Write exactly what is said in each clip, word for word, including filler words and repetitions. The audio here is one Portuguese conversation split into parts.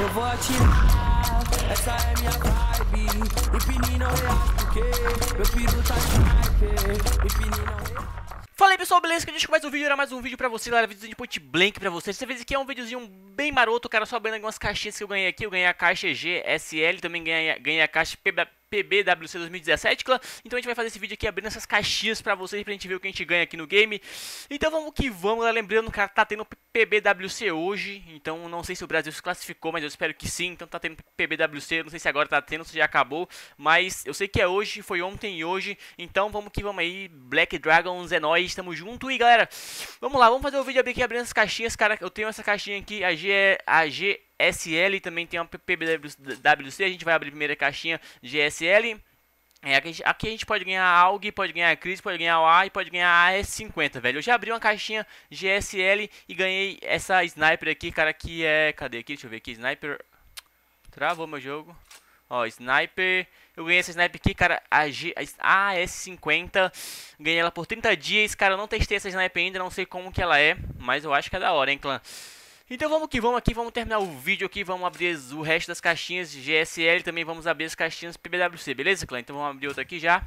Eu vou atirar, essa é minha vibe. E Pininho não reage porque meu piru tá de hype. E Pininho não reage. Fala aí, pessoal, beleza? Que a gente começa o vídeo, era mais um vídeo pra você, galera, vídeo de point blank pra vocês. Você vê que é um videozinho bem maroto, cara, só abrindo algumas caixinhas que eu ganhei aqui. Eu ganhei a caixa E G S L, também ganhei, ganhei a caixa P B W C dois mil e dezessete, clã. Então a gente vai fazer esse vídeo aqui abrindo essas caixinhas pra vocês, pra gente ver o que a gente ganha aqui no game. Então vamos que vamos, galera, lembrando, cara, tá tendo P B W C hoje. Então não sei se o Brasil se classificou, mas eu espero que sim. Então tá tendo P B W C, não sei se agora tá tendo, se já acabou, mas eu sei que é hoje, foi ontem e hoje. Então vamos que vamos aí, Black Dragons, é nóis, tamo junto. E galera, vamos lá, vamos fazer o vídeo aqui abrindo essas caixinhas, cara. Eu tenho essa caixinha aqui, a G S L, também tem uma P B W C. A gente vai abrir a primeira caixinha G S L. É, aqui, a gente, aqui a gente pode ganhar A U G, pode ganhar Cris, pode ganhar O A e pode ganhar A S cinquenta, velho. Eu já abri uma caixinha G S L e ganhei essa Sniper aqui, cara, que é... Cadê aqui? Deixa eu ver aqui, Sniper... Travou meu jogo. Ó, Sniper... Eu ganhei essa Sniper aqui, cara, a, G... a AS cinquenta. Ganhei ela por trinta dias, cara, eu não testei essa Sniper ainda, não sei como que ela é, mas eu acho que é da hora, hein, clã. Então vamos que vamos aqui, vamos terminar o vídeo aqui, vamos abrir o resto das caixinhas G S L, também vamos abrir as caixinhas P B W C, beleza, clã? Então vamos abrir outra aqui já,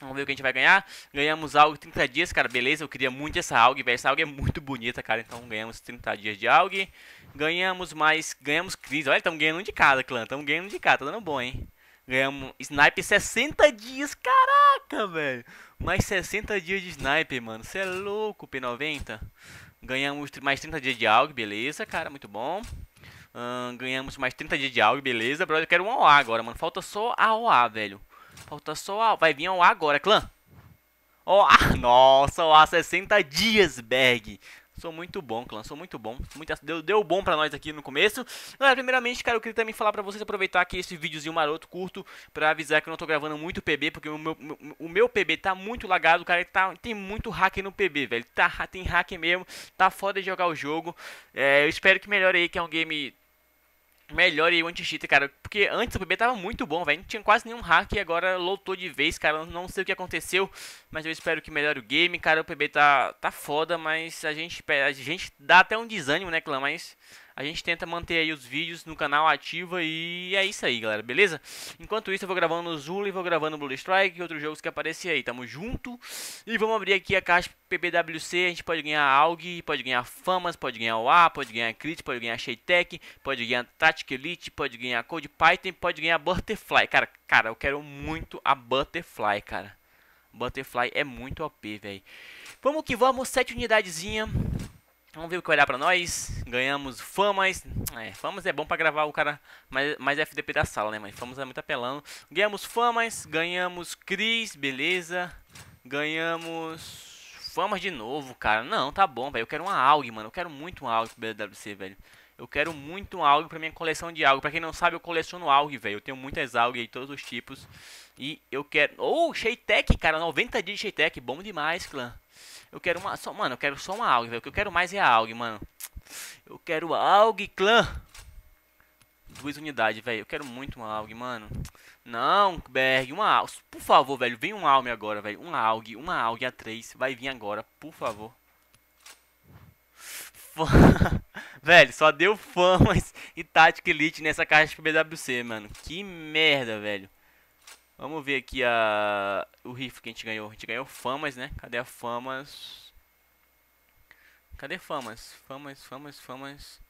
vamos ver o que a gente vai ganhar. Ganhamos A U G trinta dias, cara, beleza, eu queria muito essa A U G, velho, essa A U G é muito bonita, cara, então ganhamos trinta dias de A U G, ganhamos mais, ganhamos Cris, olha, estamos ganhando um de cada, clã, estamos ganhando um de cada, tá dando bom, hein? Ganhamos Sniper sessenta dias, caraca, velho, mais sessenta dias de Sniper, mano, você é louco, P noventa. Ganhamos mais trinta dias de A U G, beleza, cara, muito bom. Hum, ganhamos mais trinta dias de A U G, beleza, brother, eu quero uma O A agora, mano, falta só a O A, velho. Falta só a O A, vai vir a O A agora, clã. O A, nossa, O A sessenta dias, Berg. Sou muito bom, clã, sou muito bom. Muito... Deu, deu bom pra nós aqui no começo. Galera, primeiramente, cara, eu queria também falar pra vocês aproveitar aqui esse videozinho maroto, curto, pra avisar que eu não tô gravando muito P B, porque o meu, o meu P B tá muito lagado, cara, tá, tem muito hacker no P B, velho. Tá, tem hacker mesmo, tá foda de jogar o jogo. É, eu espero que melhore aí, que é um game... Melhor e o anti-cheat, cara, porque antes o P B tava muito bom, velho, não tinha quase nenhum hack e agora lotou de vez, cara, não sei o que aconteceu, mas eu espero que melhore o game, cara, o P B tá, tá foda, mas a gente, a gente dá até um desânimo, né, clã, mas a gente tenta manter aí os vídeos no canal ativa e é isso aí, galera, beleza? Enquanto isso eu vou gravando o Zulu e vou gravando Blood Strike e outros jogos que aparecer aí, tamo junto. E vamos abrir aqui a caixa P B W C, a gente pode ganhar A U G, pode ganhar Famas, pode ganhar O A, pode ganhar Crit, pode ganhar Shaytech, pode ganhar Tactic Elite, pode ganhar Code Python, pode ganhar Butterfly. Cara, cara, eu quero muito a Butterfly, cara. Butterfly é muito O P, velho. Vamos que vamos, sete unidadezinha. Vamos ver o que vai dar pra nós. Ganhamos Famas. É, Famas é bom pra gravar o cara mais, mais F D P da sala, né, mas Famas é muito apelando. Ganhamos Famas, ganhamos Cris, beleza. Ganhamos... Famas de novo, cara. Não, tá bom, velho. Eu quero uma A U G, mano. Eu quero muito uma A U G pro B W C, velho. Eu quero muito um A U G pra minha coleção de A U G. Pra quem não sabe, eu coleciono A U G, velho. Eu tenho muitas A U G aí, todos os tipos. E eu quero... Oh, Shaytech, cara. noventa dias de Shaytech. Bom demais, clã. Eu quero uma... Só... Mano, eu quero só uma A U G, velho. O que eu quero mais é a A U G, mano. Eu quero a A U G, clã. Duas unidades, velho. Eu quero muito uma A U G, mano. Não, Berg, uma A U G. Por favor, velho. Vem um A U M agora, velho. Uma A U G, uma A U G A três. Vai vir agora, por favor. Velho, só deu Famas e Tactic Elite nessa caixa de P B W C, mano. Que merda, velho. Vamos ver aqui a... o riff que a gente ganhou. A gente ganhou Famas, né? Cadê a Famas? Cadê Famas? Famas, Famas, Famas.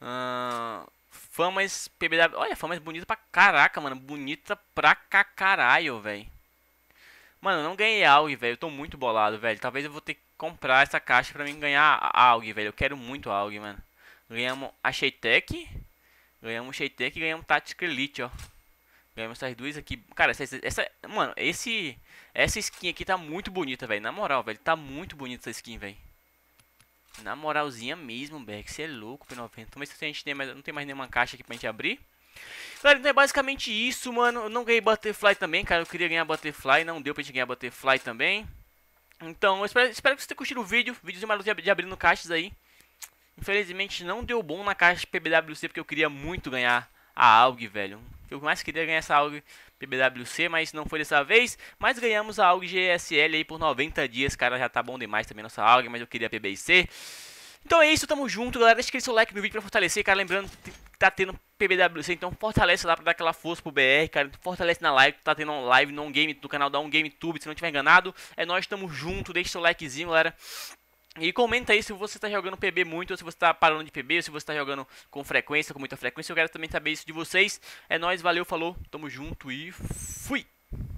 Ah... Famas, P B W... Olha, Famas bonita pra caraca, mano. Bonita pra cacaralho, velho. Mano, eu não ganhei A U G, velho. Eu tô muito bolado, velho. Talvez eu vou ter que comprar essa caixa pra mim ganhar A U G, velho. Eu quero muito A U G, mano. Ganhamos a Shaytech. Ganhamos Shaytech e ganhamos Tactic Elite, ó. Ganhamos essas duas aqui. Cara, essa... essa mano, esse... Essa skin aqui tá muito bonita, velho. Na moral, velho. Tá muito bonita essa skin, velho. Na moralzinha mesmo, Berg, você é louco, P noventa. Vamos ver se a gente tem mais, não tem mais nenhuma caixa aqui pra gente abrir. Galera, então é basicamente isso, mano. Eu não ganhei Butterfly também, cara. Eu queria ganhar Butterfly, não deu pra gente ganhar Butterfly também. Então, eu espero, espero que você tenha curtido o vídeo. Vídeozinho maluco de abrindo caixas aí. Infelizmente, não deu bom na caixa P B W C, porque eu queria muito ganhar a A U G, velho. Eu mais queria ganhar essa A U G P B W C, mas não foi dessa vez. Mas ganhamos a A U G G S L aí por noventa dias, cara, já tá bom demais também nossa A U G, mas eu queria a P B I C. Então é isso, tamo junto, galera. Deixa aquele seu like no vídeo pra fortalecer, cara. Lembrando, tá tendo P B W C, então fortalece lá pra dar aquela força pro B R, cara. Fortalece na live, tá tendo live no One Game do canal da One Game Tube, se não tiver enganado. É nós, tamo junto, deixa seu likezinho, galera. E comenta aí se você tá jogando P B muito, ou se você tá parando de P B, ou se você tá jogando com frequência, com muita frequência. Eu quero também saber isso de vocês. É nóis, valeu, falou, tamo junto e fui!